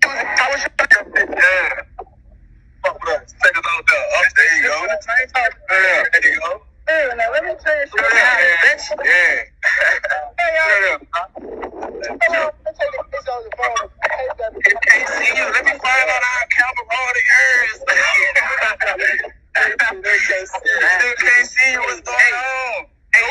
I was trying to fuck with us. Take us all down. Oh, there you go. Yeah. There you go. Dude, now let me tell you something. Yeah. Yeah. Hey, y'all. If they see you, let me find out how camera rolled in yours. Still can't see what's going on. Hey, that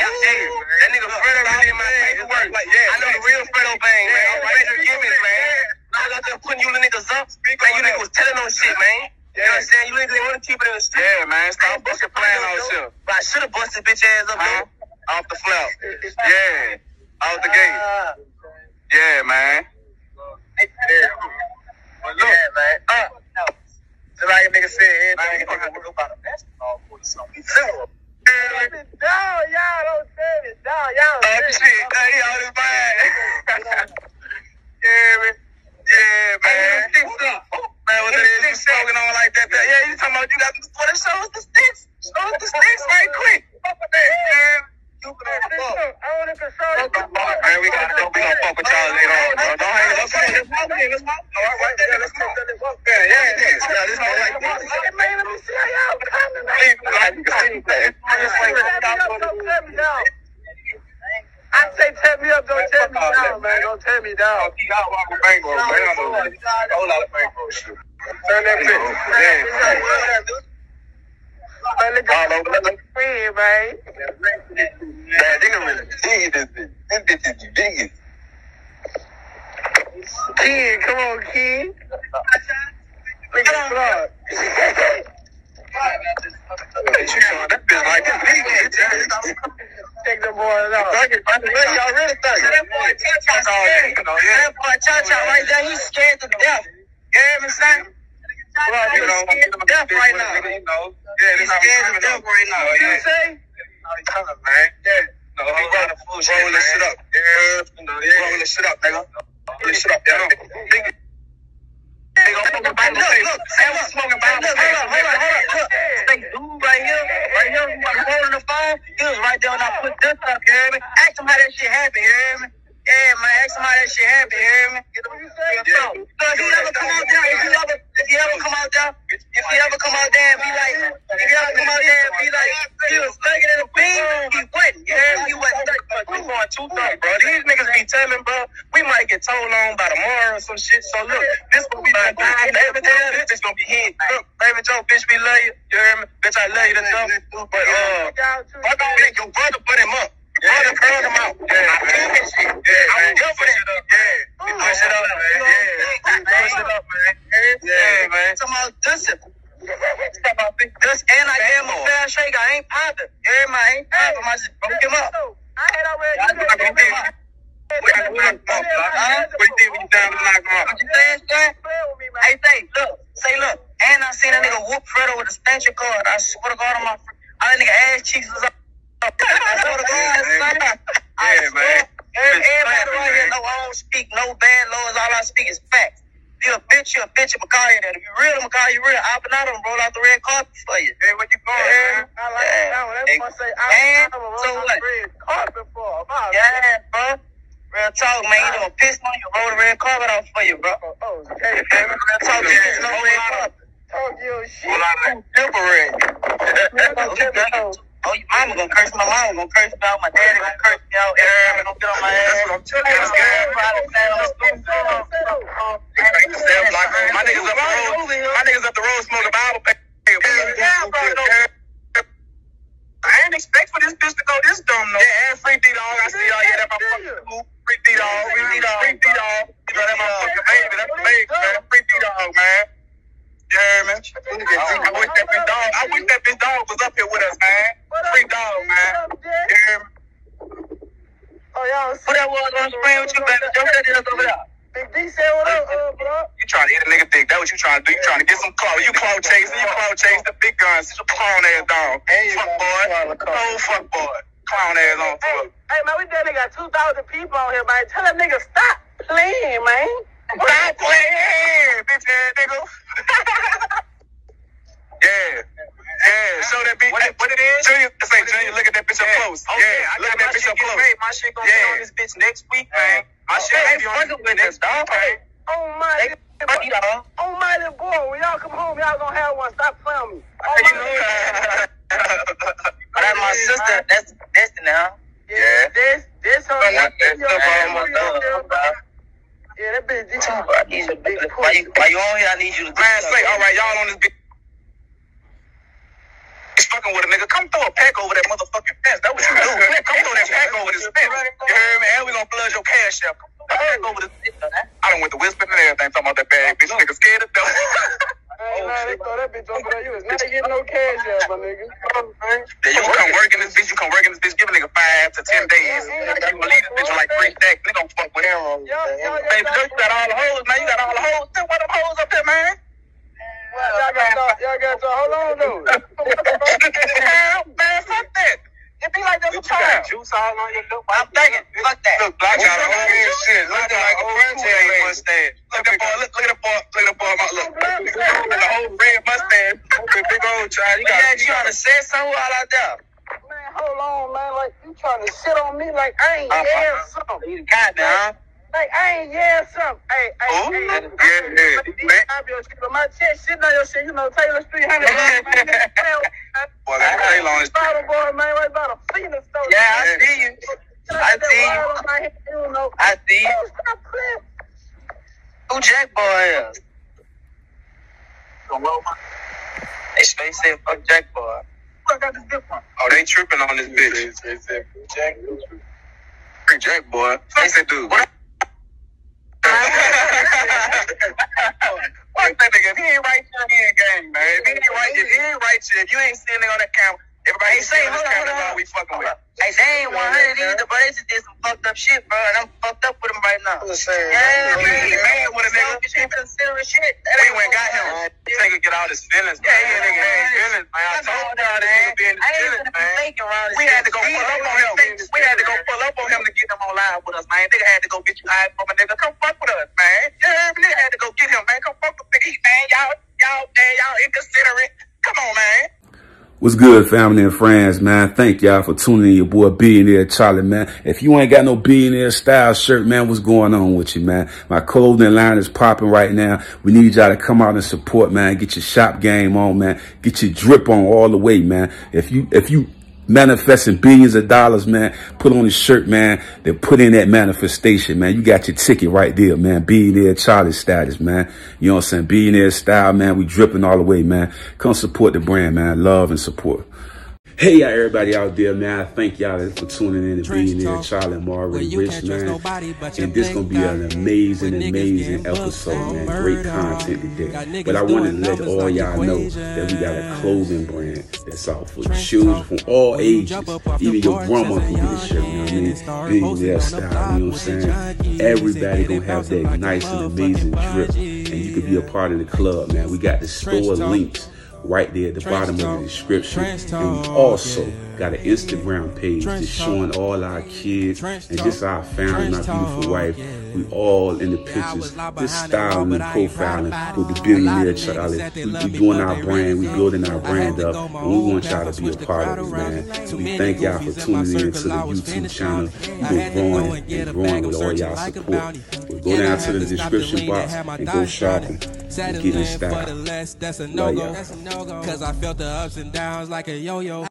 nigga Fredo really did my paperwork. Like, yeah, I know the real Fredo bang, man. I'm ready to give it, man. I was out there putting you niggas up. Man, you niggas was telling on shit, man. You know what I'm saying? You niggas didn't want to keep it in the street. Yeah, man. Stop fucking playing on shit. But I should have busted bitch ass up, man. Off the flop. Yeah. Out the gate. Yeah, man. Yeah. But look, yeah, man. Just like a nigga said, man, you don't have to go about a basketball court or something. Down, y'all don't turn it down, y'all. Oh shit, he out his mind. Yeah, man. Hey, man, what it is you smoking on like that? Yeah, you talking about you got for the shows the sticks. Shows the sticks right quick. Man, we gotta go fuck with y'all later on, bro. Don't hang up. Let's walk. All right, there. Let's go. Yeah. This one like this. Man, let me see how y'all coming. I say, tap me up, don't tear me down, man. Keep out walking bankroll, man. I don't know. A whole lot of bankroll shit. Turn that bitch. Yeah. All over the screen, right? Yeah, they gonna really dig this bitch. This bitch is the biggest. Kid, come on, kid. Look at the vlog. That bitch like this big. Take the boy out. Y'all really thug it. That boy Cha-Cha scared. That boy Cha-Cha right there, he's scared to death. You hear me saying? Well, you know, he's scared to death right now. Yeah, he's scared to death right now. You know what I'm saying? Yeah. No, he's got the fool shit. Roll this shit up. Yeah. Roll this shit up, nigga. Roll this shit up. Look. Sam smoking bottles. Hold up. This dude right here, who was holding the phone, he was right there when I put this up, you hear me? Ask him how that shit happened, you hear me? Yeah, man, ask him how that shit happened, you hear me? So if you ever come out there and be like, he was thugging in the beam, he wasn't, you hear me? He wasn't thugging. We going too thug, bro. These niggas be telling, bro, we might get told on by tomorrow or some shit. So look, this will be my guy. Baby Joe, bitch, it's gonna be him. Look, Baby Joe, bitch, we love you. You hear me? Bitch, I love you to stuff. But I don't think your brother put him up. Yeah, curled him out. Yeah, I feel that shit. Yeah, I'm good for that. Yeah, you push it up, man. Yeah, push it up, man. Yeah, man. Talking about dusting. Dust and I gave him a fair shake. I ain't popping. I ain't popping. I just broke him up. I had already. Hey, look. And I seen a nigga whoop Fredo with a stanchion card. I swear to God on my friend. All that nigga ass cheeks was up. I swear to God, son. Yeah, man. Everybody right here, no, I don't speak no bad laws. All I speak is facts. If you a bitch, you're a bitch of Macaulay. If you real Macaulay, you real. I'll be not on roll out the red carpet for you. Hey, where you going, man? I like that one. That's what I say. I'm going to roll out the red carpet for. Yeah, bro. Real talk, man. You don't piss on you. Roll the red carpet off for you, bro. Oh, okay. Real talk, you just no red carpet. Talk your shit. I'm temporary. Oh, your mama gonna curse my mama. Gonna curse me out. My daddy gonna curse me out. Everybody gonna get on my ass. I'm telling you. Everybody saying I'm stupid. My niggas up the road smoking Bible. Yeah, bro. I ain't expect for this bitch to go this dumb, though. Yeah, and free D-Dog. I see y'all. Yeah, that's my fucking school. Free D-Dog. Free D-Dog. You know, that's my fucking baby. That's the baby, man. Free D-Dog, man. You hear me? I wish that bitch dog was up here with us, man. Free dog, man. You hear me? Oh, y'all. Who that was on screen with you, baby? Jump that ass over there. Big D said what up, bro? You trying to hit a nigga dick. That's what you trying to do. You trying to get some clothes. You clone chasing the big guns. It's a clown ass dog. Fuck boy. Oh, fuck boy. Clown ass on foot. Hey, man, we definitely got 2,000 people on here, man. Tell that nigga stop playing, man. Stop playing, bitch ass nigga. Yeah. Show that bitch. What it is? Junior, look at that bitch up close. Yeah, look at that bitch up close. My shit gonna be on this bitch next week, man. I should be on this dog. Oh my. y'all. Almighty boy, when y'all come home, y'all gonna have one. Stop playing me. That's my sister. That's Destiny, huh? Yeah. This her. Yeah, that bitch did you. Why you on here? I need you to grind say, all right, y'all on this bitch. Fucking with a nigga, come throw a pack over that motherfucking fence. That what you do. Come throw that pack over this fence. You heard me? And we gonna flood your cash up. Pack over this. I done went to whispering and everything talking about that bag, bitch. Nigga scared of them. They throw that bitch over there. You was not getting no cash up, my nigga. Yeah, you come work in this bitch. You come work in this bitch. Give a nigga 5 to 10 days. You believe this bitch for like 3 stacks. They gonna fuck with him. Baby girl, you got all the hoes. Now you got all the hoes. What them hoes up there, man? Y'all got y'all. Hold on, dude. Man, fuck that. It be like that's a child. You got juice all on your lip. I'm thinking, fuck that. Look, I got all this shit. Looking like a franchise mustache. Look at the boy. Look at the whole red mustache. Big old child. You got trying to say something out there. Man, hold on, man. Like you trying to shit on me? Like I ain't heard something. You got that, huh? Like, I ain't something. Hey, my chest, shitting on your shit, you know, Taylor Street, boy, that Taylor on his bottle, boy, man, right by the Phoenix, though. Yeah, I see you. I see you. Stop playing. Who Jack Boy is? They said fuck Jack Boy. I got this different. Oh, they tripping on this bitch. They said Jack Boy. They said, dude. Fuck that nigga. If he ain't right here, he ain't gang, man. If he ain't right here, if you ain't sitting on that camera, everybody ain't saying this camera is all we fucking with. Hey, they ain't 100 either, bro. They just did some fucked up shit, bro. And I'm fucked up with him right now. Yeah, man. He mad with a nigga. We went got him. This nigga get all his feelings, man. Yeah, nigga had his feelings, man. I told y'all that nigga be in his feelings, man. We had to go pull up on him. We had to go pull up on him to get him on live with us, man. Nigga had to go get you live from a nigga. Come fuck with us, man. Yeah, nigga had to go get him, man. Come fuck with nigga. Man, y'all inconsiderate. Come on, man. What's good, family and friends, man? Thank y'all for tuning in. Your boy Billionaire Charlie, man. If you ain't got no Billionaire Style shirt, man, what's going on with you, man? My clothing line is popping right now. We need y'all to come out and support, man. Get your shop game on, man. Get your drip on all the way, man. If you manifesting billions of dollars, man, put on a shirt, man, then put in that manifestation, man. You got your ticket right there, man. Billionaire Charlie status, man. You know what I'm saying? Billionaire style, man. We dripping all the way, man. Come support the brand, man. Love and support. Hey, y'all, everybody out there, man. I thank y'all for tuning in to Billionaire Charlie Marvin Rich, man. Nobody, and this going to be an amazing episode, man. Great content today. But I wanted to let all y'all know that we got a clothing brand that's out for children from all ages. Even your grandma can get a shirt, you know what I mean? Billionaire style, you know what I'm saying? Everybody going to have that nice and amazing drip. And you can be a part of the club, man. We got the store links right there at the bottom of the description. And we also got an Instagram page that's showing all our kids and just our family, my beautiful wife. We all in the pictures. This styling and profiling with the Billionaire Charlie. We doing our brand. We building our brand up. And we want y'all to be a part of it, man. So we thank y'all for tuning in to the YouTube channel. We're growing and growing with all y'all support. We'll go down to the description box and go shopping. And get in style. That's a no-go. Cause I felt the ups and downs like a yo-yo.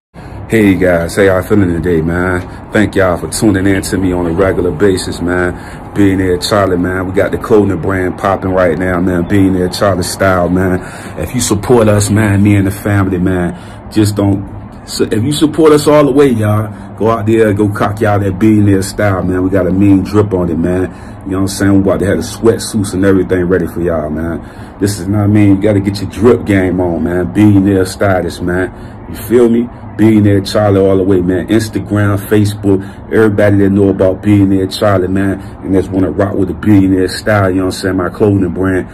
Hey guys, how y'all feeling today, man? Thank y'all for tuning in to me on a regular basis, man. Billionaire Charlie, man. We got the clothing brand popping right now, man. Billionaire Charlie style, man. If you support us, man, me and the family, man, just don't. So if you support us all the way, y'all, go out there, go cock y'all that Billionaire style, man. We got a mean drip on it, man. You know what I'm saying? We about to have the sweatsuits and everything ready for y'all, man. This is not, I mean, you got to get your drip game on, man. Billionaire status, man. You feel me? Billionaire Charlie all the way, man. Instagram, Facebook, everybody that know about Billionaire Charlie, man. And that's want to rock with the Billionaire style, you know what I'm saying? My clothing brand.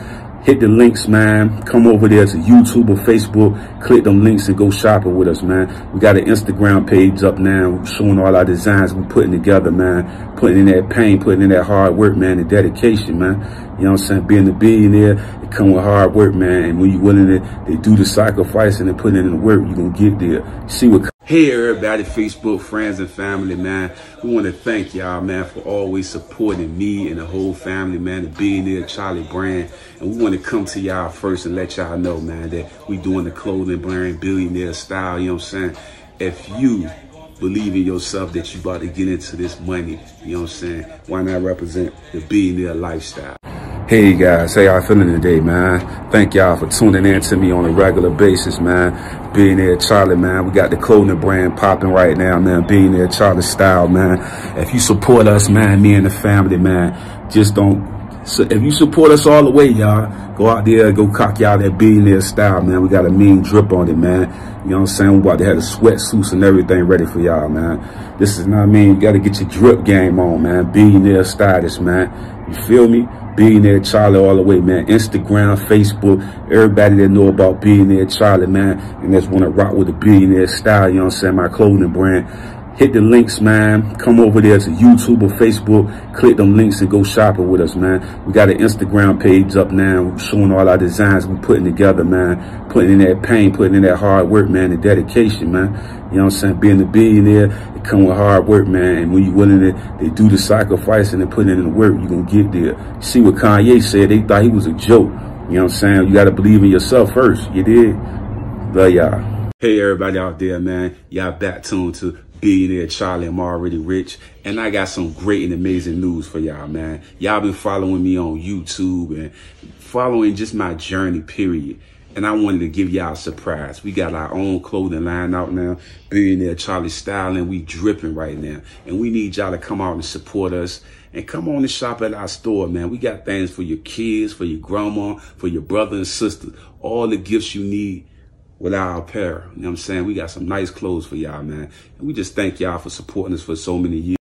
Hit the links, man. Come over there to YouTube or Facebook. Click them links and go shopping with us, man. We got an Instagram page up now. We're showing all our designs we're putting together, man. Putting in that pain, putting in that hard work, man, and dedication, man. You know what I'm saying? Being a billionaire, it come with hard work, man. And when you're willing to do the sacrifice and then put in the work, you're going to get there. See what Hey everybody, Facebook friends and family, man. We want to thank y'all, man, for always supporting me and the whole family, man, the Billionaire Charlie brand. And we want to come to y'all first and let y'all know, man, that we doing the clothing brand Billionaire style, you know what I'm saying? If you believe in yourself that you about to get into this money, you know what I'm saying, why not represent the Billionaire lifestyle? Hey guys, how y'all feeling today, man? Thank y'all for tuning in to me on a regular basis, man. Billionaire Charlie, man. We got the clothing brand popping right now, man. Billionaire Charlie style, man. If you support us, man, me and the family, man, just don't. So if you support us all the way, y'all, go out there, go cock y'all that Billionaire style, man. We got a mean drip on it, man. You know what I'm saying? We about to have the sweatsuits and everything ready for y'all, man. This is, you know what I mean? You got to get your drip game on, man. Billionaire stylish, man. You feel me? Billionaire Charlie all the way, man. Instagram, Facebook, everybody that know about Billionaire Charlie, man, and that's want to rock with the Billionaire style, you know what I'm saying, my clothing brand. Hit the links, man. Come over there to YouTube or Facebook. Click them links and go shopping with us, man. We got an Instagram page up now. We're showing all our designs we're putting together, man. Putting in that pain, putting in that hard work, man, and dedication, man. You know what I'm saying? Being a billionaire, it come with hard work, man. And when you're willing to do the sacrifice and put in the work, you're going to get there. See what Kanye said. They thought he was a joke. You know what I'm saying? You got to believe in yourself first. You did? Love y'all. Hey everybody out there, man. Y'all back tuned to Billionaire Charlie. I'm already rich, and I got some great and amazing news for y'all, man. Y'all been following me on YouTube and following just my journey, period. And I wanted to give y'all a surprise. We got our own clothing line out now, Billionaire Charlie style, and we dripping right now. And we need y'all to come out and support us and come on and shop at our store, man. We got things for your kids, for your grandma, for your brother and sister, all the gifts you need with our apparel. You know what I'm saying? We got some nice clothes for y'all, man. And we just thank y'all for supporting us for so many years.